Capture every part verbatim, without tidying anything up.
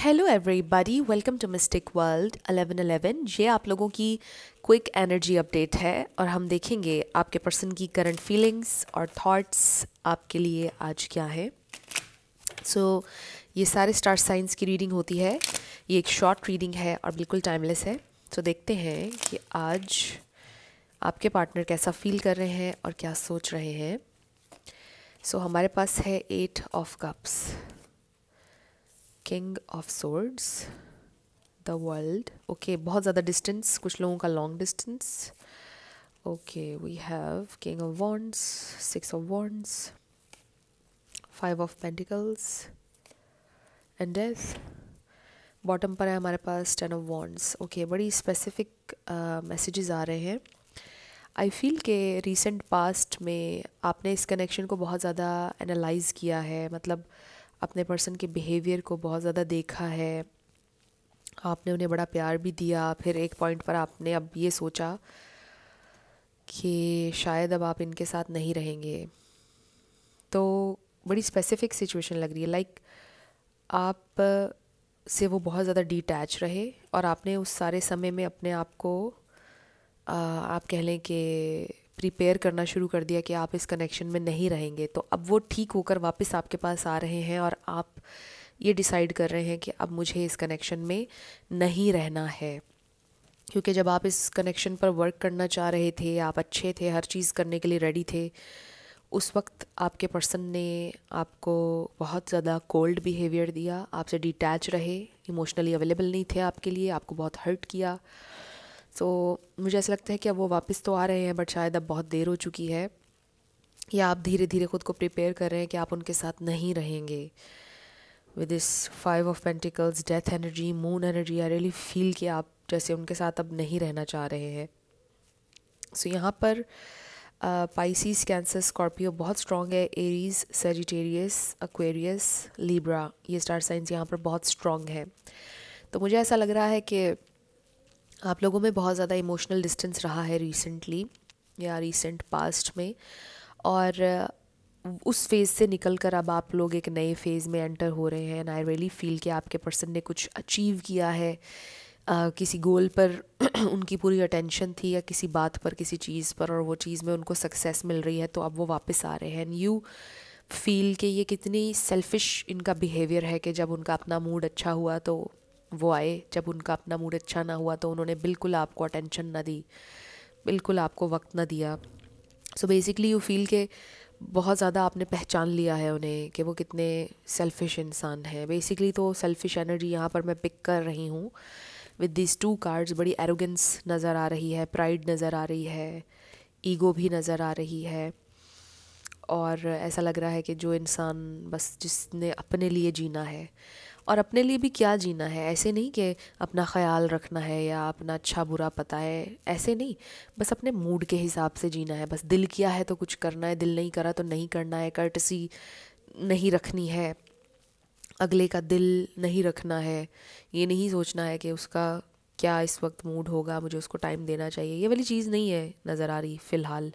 Hello everybody, welcome to mystic world ग्यारह ग्यारह। ये आप लोगों की क्विक एनर्जी अपडेट है और हम देखेंगे आपके पर्सन की करंट फीलिंग्स और थॉट्स आपके लिए आज क्या है। सो so, ये सारे स्टार साइंस की रीडिंग होती है, ये एक शॉर्ट रीडिंग है और बिल्कुल टाइमलेस है। तो so, देखते हैं कि आज आपके पार्टनर कैसा फील कर रहे हैं और क्या सोच रहे हैं। सो so, हमारे पास है eight of cups, king of swords, the world. Okay, बहुत ज़्यादा डिस्टेंस, कुछ लोगों का long distance. Okay, we have king of wands, six of wands, five of pentacles and death. Bottom पर है हमारे पास टेन ऑफ वॉन्ड्स। ओके, बड़ी स्पेसिफिक मैसेजेस uh, आ रहे हैं। आई फील के रिसेंट पास्ट में आपने इस कनेक्शन को बहुत ज़्यादा एनालाइज़ किया है, मतलब अपने पर्सन के बिहेवियर को बहुत ज़्यादा देखा है, आपने उन्हें बड़ा प्यार भी दिया। फिर एक पॉइंट पर आपने अब ये सोचा कि शायद अब आप इनके साथ नहीं रहेंगे। तो बड़ी स्पेसिफिक सिचुएशन लग रही है, लाइक आप से वो बहुत ज़्यादा डिटैच रहे और आपने उस सारे समय में अपने आप को आप कह लें कि प्रिपेयर करना शुरू कर दिया कि आप इस कनेक्शन में नहीं रहेंगे। तो अब वो ठीक होकर वापस आपके पास आ रहे हैं और आप ये डिसाइड कर रहे हैं कि अब मुझे इस कनेक्शन में नहीं रहना है, क्योंकि जब आप इस कनेक्शन पर वर्क करना चाह रहे थे, आप अच्छे थे, हर चीज़ करने के लिए रेडी थे, उस वक्त आपके पर्सन ने आपको बहुत ज़्यादा कोल्ड बिहेवियर दिया, आपसे डिटैच रहे, इमोशनली अवेलेबल नहीं थे आपके लिए, आपको बहुत हर्ट किया। सो so, मुझे ऐसा लगता है कि अब वो वापस तो आ रहे हैं बट शायद अब बहुत देर हो चुकी है, या आप धीरे धीरे ख़ुद को प्रिपेयर कर रहे हैं कि आप उनके साथ नहीं रहेंगे। With this five of pentacles, death energy, moon energy, I really feel कि आप जैसे उनके साथ अब नहीं रहना चाह रहे हैं। सो so, यहाँ पर पाइसीज, कैंसर, स्कॉर्पियो बहुत स्ट्रॉन्ग है, एरीज, सैजिटेरियस, एक्वेरियस, लिब्रा, ये स्टार साइंस यहाँ पर बहुत स्ट्रॉन्ग है। तो मुझे ऐसा लग रहा है कि आप लोगों में बहुत ज़्यादा इमोशनल डिस्टेंस रहा है रिसेंटली या रिसेंट पास्ट में, और उस फेज़ से निकलकर अब आप लोग एक नए फेज़ में एंटर हो रहे हैं। एंड आई रियली फील कि आपके पर्सन ने कुछ अचीव किया है, आ, किसी गोल पर उनकी पूरी अटेंशन थी या किसी बात पर, किसी चीज़ पर, और वो चीज़ में उनको सक्सेस मिल रही है। तो अब वो वापस आ रहे हैं एंड यू फील कि ये कितनी सेल्फिश इनका बिहेवियर है कि जब उनका अपना मूड अच्छा हुआ तो वो आए, जब उनका अपना मूड अच्छा ना हुआ तो उन्होंने बिल्कुल आपको अटेंशन ना दी, बिल्कुल आपको वक्त ना दिया। सो बेसिकली यू फील के बहुत ज़्यादा आपने पहचान लिया है उन्हें कि वो कितने सेल्फिश इंसान हैं। बेसिकली तो सेल्फिश एनर्जी यहाँ पर मैं पिक कर रही हूँ विद दिस टू कार्ड्स। बड़ी एरोगेंस नज़र आ रही है, प्राइड नज़र आ रही है, ईगो भी नज़र आ रही है, और ऐसा लग रहा है कि जो इंसान बस जिसने अपने लिए जीना है, और अपने लिए भी क्या जीना है, ऐसे नहीं कि अपना ख्याल रखना है या अपना अच्छा बुरा पता है, ऐसे नहीं, बस अपने मूड के हिसाब से जीना है, बस दिल किया है तो कुछ करना है, दिल नहीं करा तो नहीं करना है, कर्टसी नहीं रखनी है, अगले का दिल नहीं रखना है, ये नहीं सोचना है कि उसका क्या इस वक्त मूड होगा, मुझे उसको टाइम देना चाहिए, ये वाली चीज़ नहीं है नज़र आ रही फ़िलहाल।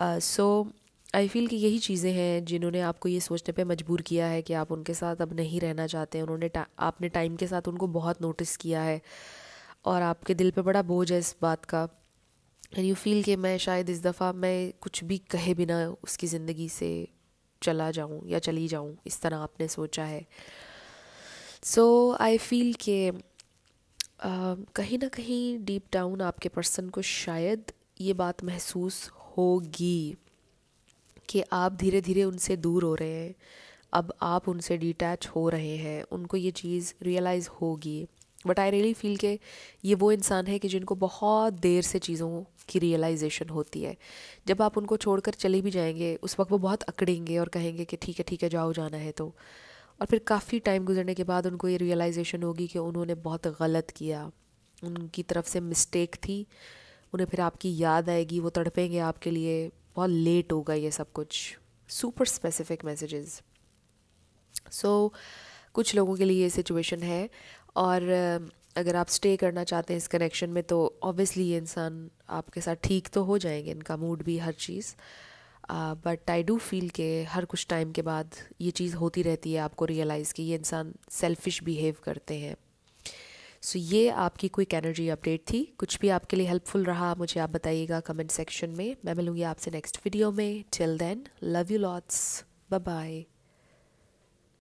So uh, so, I feel कि यही चीज़ें हैं जिन्होंने आपको ये सोचने पे मजबूर किया है कि आप उनके साथ अब नहीं रहना चाहते हैं। उन्होंने टा, आपने टाइम के साथ उनको बहुत नोटिस किया है और आपके दिल पे बड़ा बोझ है इस बात का। एंड यू फील कि मैं शायद इस दफ़ा मैं कुछ भी कहे बिना उसकी ज़िंदगी से चला जाऊं या चली जाऊं, इस तरह आपने सोचा है। सो आई फील कि कहीं ना कहीं डीप डाउन आपके पर्सन को शायद ये बात महसूस होगी कि आप धीरे धीरे उनसे दूर हो रहे हैं, अब आप उनसे डिटैच हो रहे हैं, उनको ये चीज़ रियलाइज़ होगी। बट आई रियली फील के ये वो इंसान है कि जिनको बहुत देर से चीज़ों की रियलाइजेशन होती है। जब आप उनको छोड़कर चले भी जाएंगे उस वक्त वो बहुत अकड़ेंगे और कहेंगे कि ठीक है ठीक है जाओ, जाना है तो, और फिर काफ़ी टाइम गुजरने के बाद उनको ये रियलाइजेशन होगी कि उन्होंने बहुत गलत किया, उनकी तरफ से मिस्टेक थी, उन्हें फिर आपकी याद आएगी, वो तड़पेंगे आपके लिए, बहुत लेट होगा ये सब कुछ। Super specific messages. सो कुछ लोगों के लिए ये सिचुएशन है, और अगर आप स्टे करना चाहते हैं इस कनेक्शन में तो ऑब्वियसली ये इंसान आपके साथ ठीक तो हो जाएंगे, इनका मूड भी, हर चीज़, बट आई डू फील के हर कुछ टाइम के बाद ये चीज़ होती रहती है, आपको रियलाइज़ कि ये इंसान सेल्फिश बिहेव करते हैं। सो so, ये आपकी क्विक एनर्जी अपडेट थी। कुछ भी आपके लिए हेल्पफुल रहा मुझे आप बताइएगा कमेंट सेक्शन में। मैं मिलूँगी आपसे नेक्स्ट वीडियो में। Till then love you lots, bye bye.